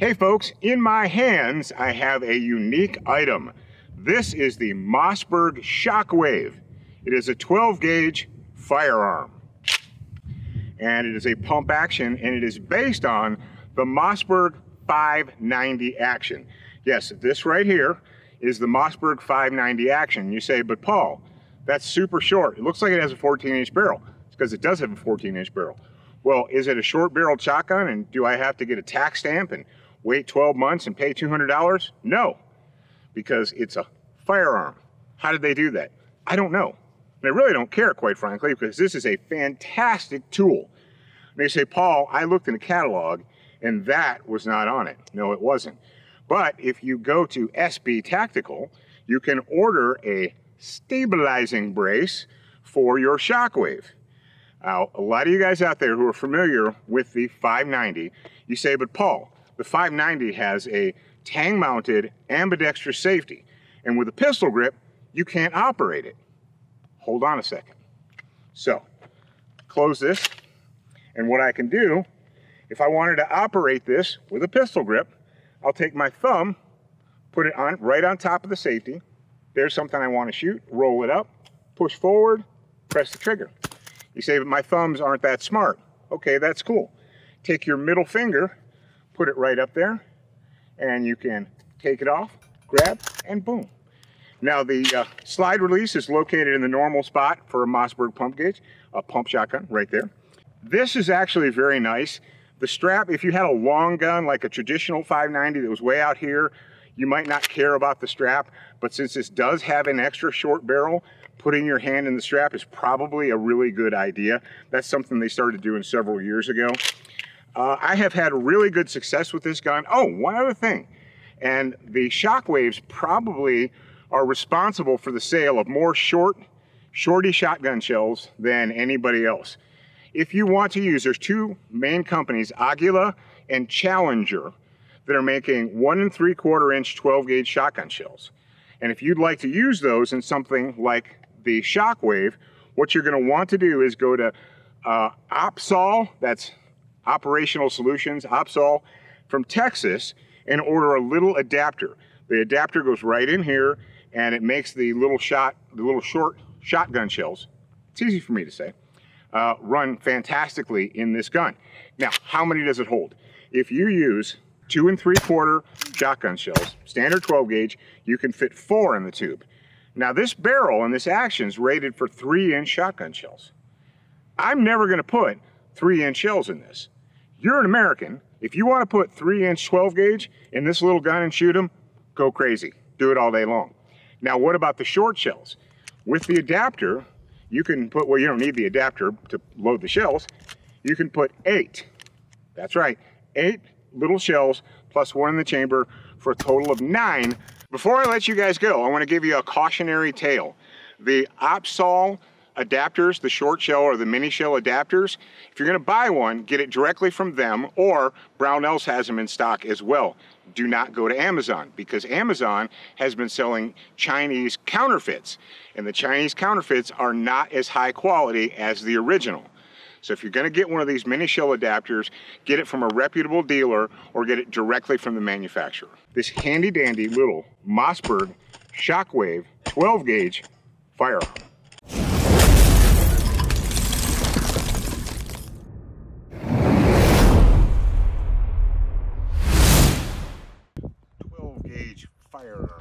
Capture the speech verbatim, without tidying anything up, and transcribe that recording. Hey folks, in my hands I have a unique item. This is the Mossberg Shockwave. It is a twelve gauge firearm. And it is a pump action, and it is based on the Mossberg five ninety action. Yes, this right here is the Mossberg five ninety action. You say, but Paul, that's super short. It looks like it has a fourteen inch barrel. It's because it does have a fourteen inch barrel. Well, is it a short barreled shotgun, and do I have to get a tax stamp and wait twelve months and pay two hundred dollars? No, because it's a firearm. How did they do that? I don't know. And I really don't care, quite frankly, because this is a fantastic tool. And they say, Paul, I looked in the catalog and that was not on it. No, it wasn't. But if you go to S B Tactical, you can order a stabilizing brace for your Shockwave. Now, a lot of you guys out there who are familiar with the five ninety, you say, but Paul, the five ninety has a tang-mounted ambidextrous safety, and with a pistol grip, you can't operate it. Hold on a second. So, close this, and what I can do, if I wanted to operate this with a pistol grip, I'll take my thumb, put it on right on top of the safety. There's something I want to shoot, roll it up, push forward, press the trigger. You say, but my thumbs aren't that smart. Okay, that's cool. Take your middle finger, put it right up there, and you can take it off, grab, and boom. Now the uh, slide release is located in the normal spot for a Mossberg pump gauge, a pump shotgun right there. This is actually very nice. The strap, if you had a long gun like a traditional five ninety that was way out here, you might not care about the strap, but since this does have an extra short barrel, putting your hand in the strap is probably a really good idea. That's something they started doing several years ago. Uh, I have had really good success with this gun. Oh, one other thing. And the Shockwaves probably are responsible for the sale of more short, shorty shotgun shells than anybody else. If you want to use, there's two main companies, Aguila and Challenger, that are making one and three quarter inch twelve gauge shotgun shells. And if you'd like to use those in something like the Shockwave, what you're gonna want to do is go to uh, Opsol, that's Operational Solutions, Opsol, from Texas, and order a little adapter. The adapter goes right in here, and it makes the little shot, the little short shotgun shells, it's easy for me to say, uh, run fantastically in this gun. Now, how many does it hold? If you use two and three quarter shotgun shells, standard twelve gauge, you can fit four in the tube. Now this barrel and this action is rated for three inch shotgun shells. I'm never gonna put three inch shells in this. You're an American. If you wanna put three inch twelve gauge in this little gun and shoot them, go crazy, do it all day long. Now, what about the short shells? With the adapter, you can put, well, you don't need the adapter to load the shells. You can put eight, that's right, eight little shells plus one in the chamber for a total of nine. Before I let you guys go, I wanna give you a cautionary tale. The Opsol adapters, the short shell or the mini shell adapters, if you're gonna buy one, get it directly from them, or Brownells has them in stock as well. Do not go to Amazon, because Amazon has been selling Chinese counterfeits, and the Chinese counterfeits are not as high quality as the original. So if you're gonna get one of these mini shell adapters, get it from a reputable dealer or get it directly from the manufacturer. This handy dandy little Mossberg Shockwave twelve gauge firearm. twelve gauge firearm.